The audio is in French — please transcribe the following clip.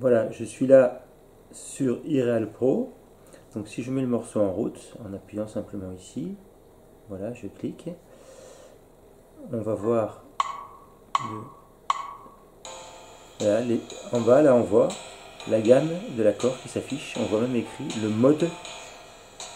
Voilà, je suis là sur iReal Pro. Donc si je mets le morceau en route, en appuyant simplement ici, voilà, je clique. On va voir voilà, en bas, là on voit la gamme de l'accord qui s'affiche. On voit même écrit le mode